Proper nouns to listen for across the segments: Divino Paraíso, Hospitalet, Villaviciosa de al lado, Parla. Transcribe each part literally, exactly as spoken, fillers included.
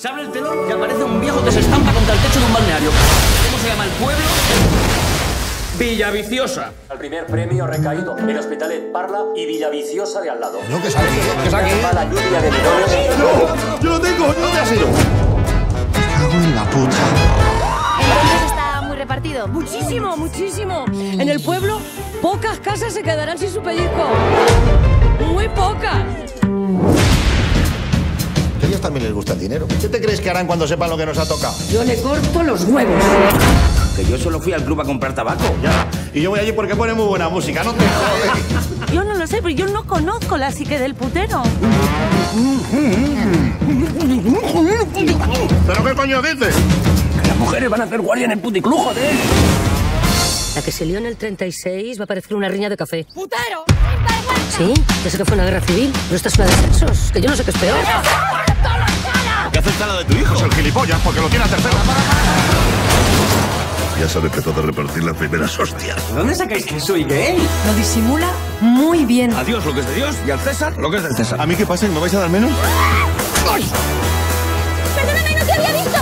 Se abre el telón y aparece un viejo que se estampa contra el techo de un balneario. ¿Cómo se llama el pueblo? Villaviciosa. El primer premio recaído en Hospitalet Parla y Villaviciosa de al lado. No, que es aquí, que es aquí. La lluvia de millones. No, yo lo tengo, no te has ido. Me cago en la puta. ¿El está muy repartido? Muchísimo, muchísimo. En el pueblo, pocas casas se quedarán sin su pellizco. Muy pocas. Ellos también les gusta el dinero. ¿Qué te crees que harán cuando sepan lo que nos ha tocado? Yo le corto los huevos. Que yo solo fui al club a comprar tabaco. Ya. Y yo voy allí porque pone muy buena música, no te jodes. Yo no lo sé, pero yo no conozco la psique del putero. ¿Pero qué coño dices? Que las mujeres van a hacer guardia en el puticlub, joder. La que se lió en el treinta y seis va a parecer una riña de café. ¡Putero! Sí, ya sé que fue una guerra civil, pero esta es una de censos, que yo no sé qué es peor. ¿Qué hace el talo de tu hijo? Es el gilipollas, porque lo tiene a tercera. Ya se han empezado a repartir las primeras hostias. ¿Dónde sacáis que soy gay? Lo disimula muy bien. A Dios lo que es de Dios y al César lo que es del César. ¿A mí qué pasa? ¿Me vais a dar menos? ¡Ay! ¡Perdóname, no te había visto!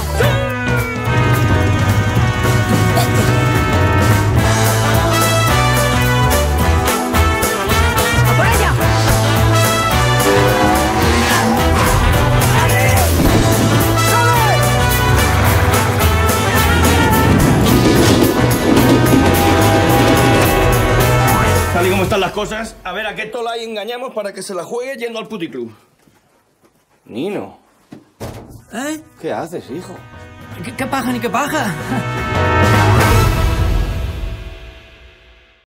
Tal y como están las cosas, a ver a qué tola y engañamos para que se la juegue yendo al puticlub. Nino. ¿Eh? ¿Qué haces, hijo? ¿Qué, qué paja ni qué paja?